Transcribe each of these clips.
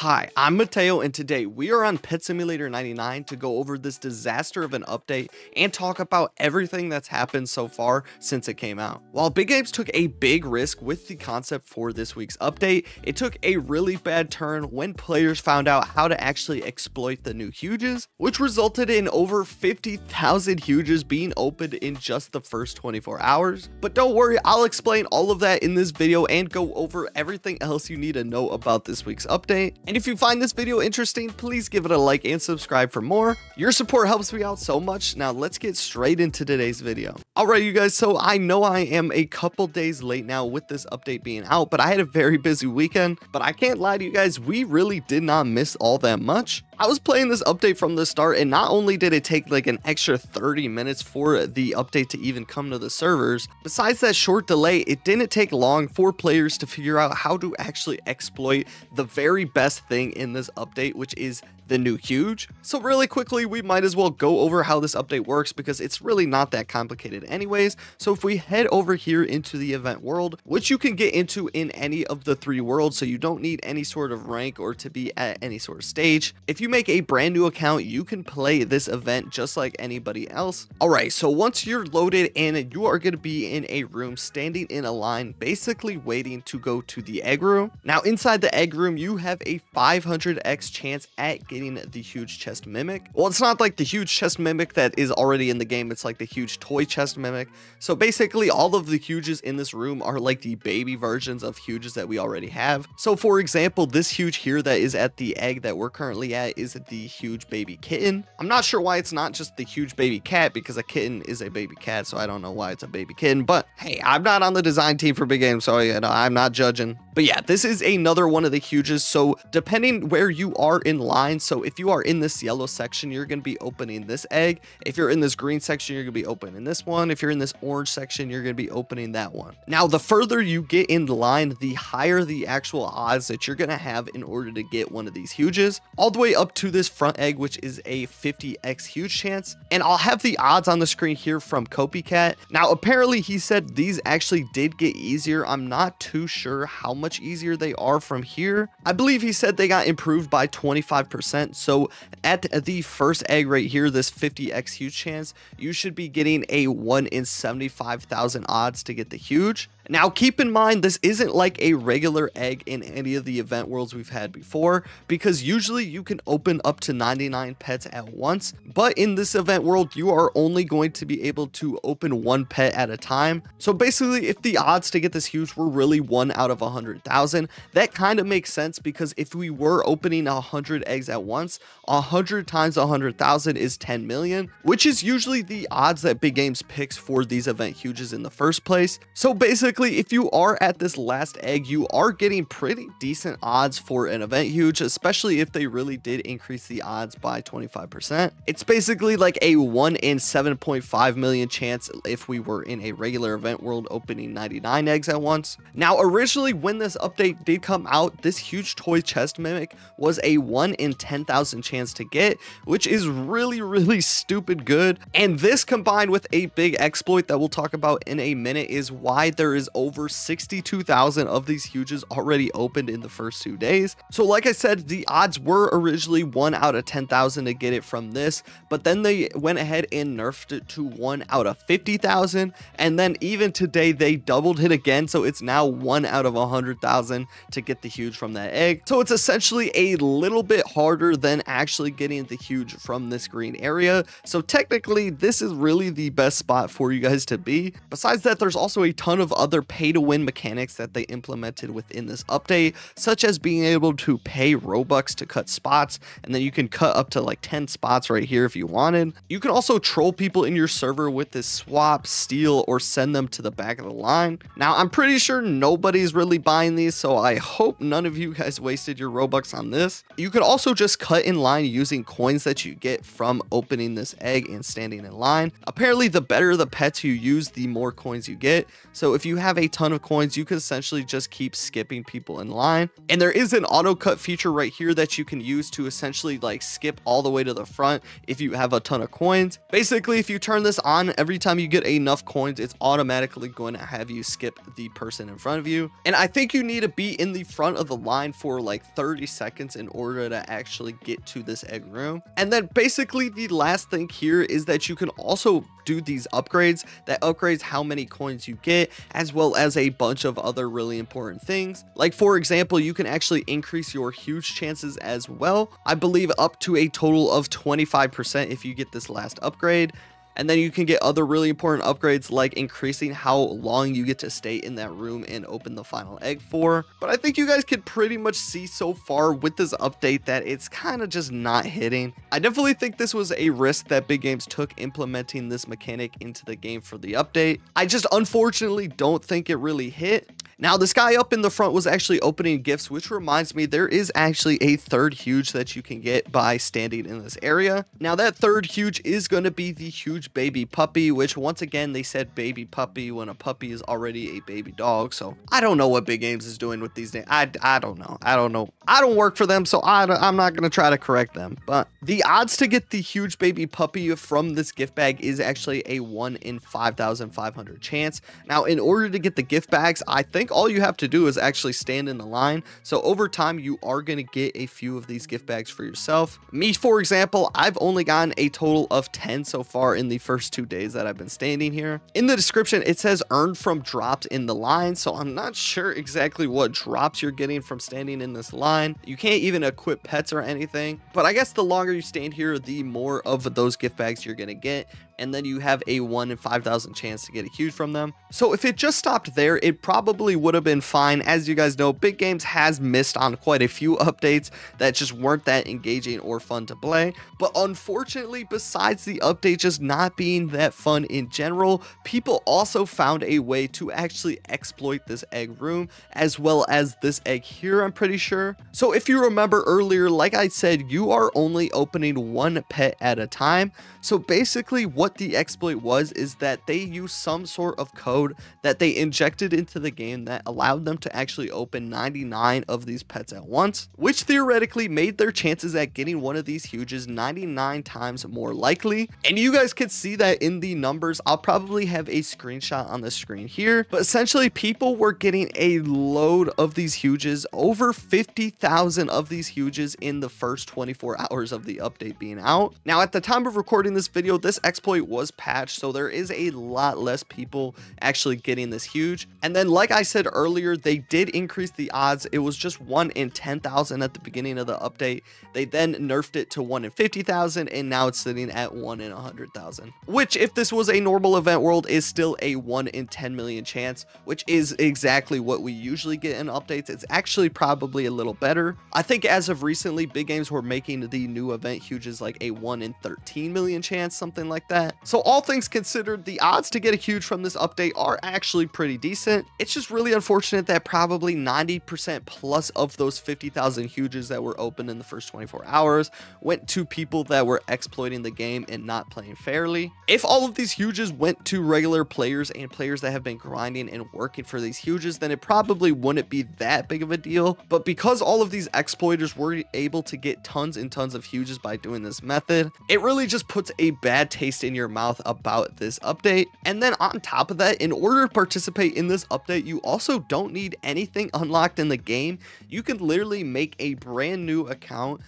Hi, I'm Mateo, and today we are on Pet Simulator 99 to go over this disaster of an update and talk about everything that's happened so far since it came out. While Big Games took a big risk with the concept for this week's update, it took a really bad turn when players found out how to actually exploit the new huges, which resulted in over 50,000 huges being opened in just the first 24 hours. But don't worry, I'll explain all of that in this video and go over everything else you need to know about this week's update. And if you find this video interesting, please give it a like and subscribe for more. Your support helps me out so much. Now let's get straight into today's video. Alright you guys, so I know I am a couple days late now with this update being out, but I had a very busy weekend. But I can't lie to you guys, we really did not miss all that much. I was playing this update from the start, and not only did it take like an extra 30 minutes for the update to even come to the servers, besides that short delay, it didn't take long for players to figure out how to actually exploit the very best thing in this update, which is the new huge. So really quickly, we might as well go over how this update works because it's really not that complicated anyways. So if we head over here into the event world, which you can get into in any of the three worlds, so you don't need any sort of rank or to be at any sort of stage. If you make a brand new account, you can play this event just like anybody else. All right, so once you're loaded in, you are going to be in a room standing in a line, basically waiting to go to the egg room. Now inside the egg room, you have a 500x chance at getting the huge chest mimic. Well, it's not like the huge chest mimic that is already in the game, it's like the huge toy chest mimic. So basically all of the huges in this room are like the baby versions of huges that we already have. So for example, this huge here that is at the egg that we're currently at is the huge baby kitten. I'm not sure why it's not just the huge baby cat, because a kitten is a baby cat, so I don't know why it's a baby kitten, but hey, I'm not on the design team for Big Games, so you know, I'm not judging. But yeah, this is another one of the huges. So depending where you are in line, so if you are in this yellow section, you're going to be opening this egg. If you're in this green section, you're going to be opening this one. If you're in this orange section, you're going to be opening that one. Now, the further you get in line, the higher the actual odds that you're going to have in order to get one of these huges, all the way up to this front egg, which is a 50x huge chance. And I'll have the odds on the screen here from Kopycat. Now, apparently he said these actually did get easier. I'm not too sure how much easier they are from here. I believe he said they got improved by 25%. So at the first egg right here, this 50x huge chance, you should be getting a 1 in 75,000 odds to get the huge. Now keep in mind, this isn't like a regular egg in any of the event worlds we've had before, because usually you can open up to 99 pets at once, but in this event world, you are only going to be able to open one pet at a time. So basically, if the odds to get this huge were really 1 out of 100,000, that kind of makes sense, because if we were opening 100 eggs at once, 100 times 100,000 is 10 million, which is usually the odds that Big Games picks for these event huges in the first place. So basically, if you are at this last egg, you are getting pretty decent odds for an event huge, especially if they really did increase the odds by 25%. It's basically like a 1 in 7.5 million chance if we were in a regular event world opening 99 eggs at once. Now, originally when this update did come out, this huge toy chest mimic was a 1 in 10,000 chance to get, which is really, really stupid good. And this combined with a big exploit that we'll talk about in a minute is why there is over 62,000 of these huges already opened in the first 2 days. So like I said, the odds were originally 1 out of 10,000 to get it from this, but then they went ahead and nerfed it to 1 out of 50,000, and then even today they doubled it again, so it's now 1 out of 100,000 to get the huge from that egg. So it's essentially a little bit harder than actually getting the huge from this green area. So technically this is really the best spot for you guys to be. Besides that, there's also a ton of other pay-to-win mechanics that they implemented within this update, such as being able to pay Robux to cut spots, and then you can cut up to like 10 spots right here if you wanted. You can also troll people in your server with this swap, steal, or send them to the back of the line. Now, I'm pretty sure nobody's really buying these, so I hope none of you guys wasted your Robux on this. You could also just cut in line using coins that you get from opening this egg and standing in line. Apparently, the better the pets you use, the more coins you get. So if you have a ton of coins, you can essentially just keep skipping people in line. And there is an auto cut feature right here that you can use to essentially like skip all the way to the front if you have a ton of coins. Basically, if you turn this on, every time you get enough coins, it's automatically going to have you skip the person in front of you. And I think you need to be in the front of the line for like 30 seconds in order to actually get to this egg room. And then basically the last thing here is that you can also do these upgrades that upgrades how many coins you get, as well as a bunch of other really important things. Like for example, you can actually increase your huge chances as well, I believe up to a total of 25% if you get this last upgrade. And then you can get other really important upgrades like increasing how long you get to stay in that room and open the final egg for. But I think you guys can pretty much see so far with this update that it's kind of just not hitting. I definitely think this was a risk that Big Games took implementing this mechanic into the game for the update. I just unfortunately don't think it really hit. Now, this guy up in the front was actually opening gifts, which reminds me there is actually a third huge that you can get by standing in this area. Now, that third huge is going to be the huge baby puppy, which once again, they said baby puppy when a puppy is already a baby dog. So I don't know what Big Games is doing with these names. I don't know. I don't work for them, so I'm not going to try to correct them. But the odds to get the huge baby puppy from this gift bag is actually a 1 in 5,500 chance. Now, in order to get the gift bags, I think all you have to do is actually stand in the line. So over time, you are going to get a few of these gift bags for yourself. Me, for example, I've only gotten a total of 10 so far in the first 2 days that I've been standing here. In the description, it says earned from drops in the line. So I'm not sure exactly what drops you're getting from standing in this line. You can't even equip pets or anything. But I guess the longer you stand here, the more of those gift bags you're going to get. And then you have a 1 in 5,000 chance to get a huge from them. So if it just stopped there, it probably would have been fine. As you guys know, Big Games has missed on quite a few updates that just weren't that engaging or fun to play. But unfortunately, besides the update just not being that fun in general, people also found a way to actually exploit this egg room, as well as this egg here, I'm pretty sure. So if you remember earlier, like I said, you are only opening one pet at a time. So basically what the exploit was is that they used some sort of code that they injected into the game that allowed them to actually open 99 of these pets at once, which theoretically made their chances at getting one of these huges 99 times more likely. And you guys can see that in the numbers. I'll probably have a screenshot on the screen here, but essentially people were getting a load of these huges, over 50,000 of these huges in the first 24 hours of the update being out. Now, at the time of recording this video, this exploit was patched, so there is a lot less people actually getting this huge. And then like I said earlier, they did increase the odds. It was just 1 in 10,000 at the beginning of the update. They then nerfed it to 1 in 50,000, and now it's sitting at 1 in 100,000, which if this was a normal event world is still a 1 in 10 million chance, which is exactly what we usually get in updates. It's actually probably a little better. I think as of recently, Big Games were making the new event huges like a 1 in 13 million chance, something like that. So all things considered, the odds to get a huge from this update are actually pretty decent. It's just really unfortunate that probably 90% plus of those 50,000 huges that were open in the first 24 hours went to people that were exploiting the game and not playing fairly. If all of these huges went to regular players and players that have been grinding and working for these huges, then it probably wouldn't be that big of a deal. But because all of these exploiters were able to get tons and tons of huges by doing this method, it really just puts a bad taste in your mouth about this update. And then on top of that, in order to participate in this update, you also don't need anything unlocked in the game. You can literally make a brand new account,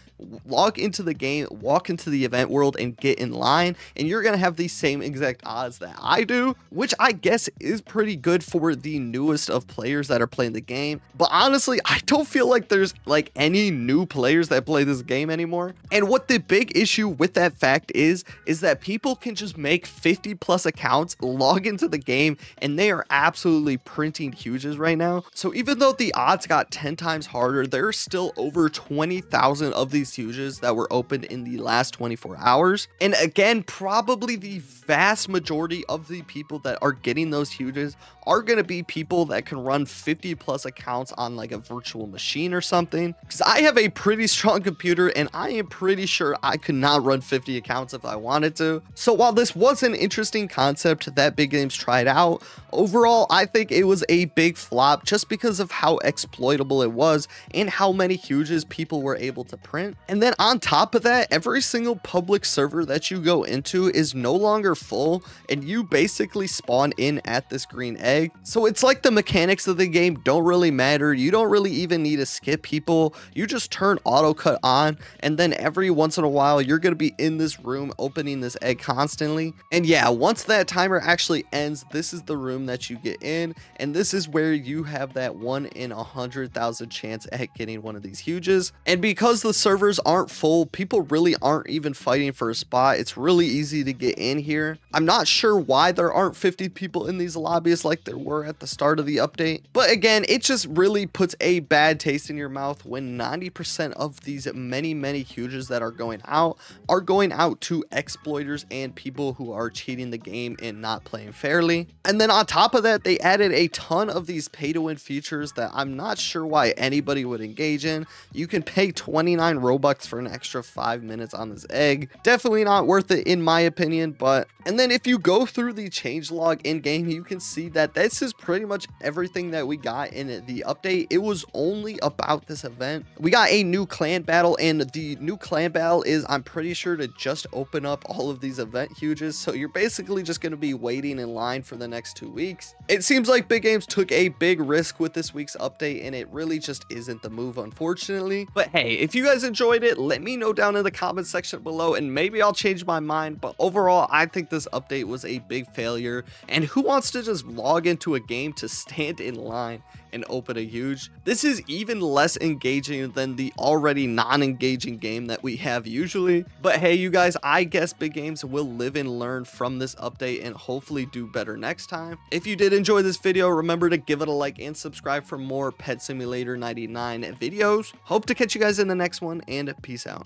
log into the game, walk into the event world, and get in line, and you're gonna have the same exact odds that I do, which I guess is pretty good for the newest of players that are playing the game. But honestly, I don't feel like there's like any new players that play this game anymore. And what the big issue with that fact is that people can just make 50 plus accounts, log into the game, and they are absolutely printing huges right now. So even though the odds got 10 times harder, there's still over 20,000 of these huges that were opened in the last 24 hours. And again, probably the vast majority of the people that are getting those huges are going to be people that can run 50 plus accounts on like a virtual machine or something, because I have a pretty strong computer and I am pretty sure I could not run 50 accounts if I wanted to. So while this was an interesting concept that Big Games tried out, Overall, I think it was a big flop just because of how exploitable it was and how many huges people were able to print. And then on top of that, every single public server that you go into is no longer full and you basically spawn in at this green egg. So it's like the mechanics of the game don't really matter. You don't really even need to skip people. You just turn auto cut on, and then every once in a while you're going to be in this room opening this egg constantly. And yeah, once that timer actually ends, this is the room that you get in, and this is where you have that 1 in 100,000 chance at getting one of these huges. And because the servers aren't full, people really aren't even fighting for a spot. It's really easy to get in here. I'm not sure why there aren't 50 people in these lobbies like there were at the start of the update, but again, it just really puts a bad taste in your mouth when 90% of these many huges that are going out to exploiters and people who are cheating the game and not playing fairly. And then on top of that, they added a ton of these pay to win features that I'm not sure why anybody would engage in. You can pay 29 Robux for an extra 5 minutes on this egg. Definitely not worth it in my opinion. But and then if you go through the changelog in game, you can see that this is pretty much everything that we got in the update. It was only about this event. We got a new clan battle, and the new clan battle is, I'm pretty sure, to just open up all of these event huges. So you're basically just going to be waiting in line for the next 2 weeks. It seems like Big Games took a big risk with this week's update, and it really just isn't the move, unfortunately. But hey, if you guys enjoyed it, let me know down in the comment section below, and maybe I'll change my mind. But overall, I think this update was a big failure, and who wants to just log into a game to stand in line and open a huge? This is even less engaging than the already non-engaging game that we have usually. But hey, you guys, I guess Big Games will live and learn from this update and hopefully do better next time. If you did enjoy this video, remember to give it a like and subscribe for more Pet Simulator 99 videos. Hope to catch you guys in the next one, and peace out.